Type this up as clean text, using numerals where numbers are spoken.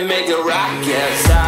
and make a rocket.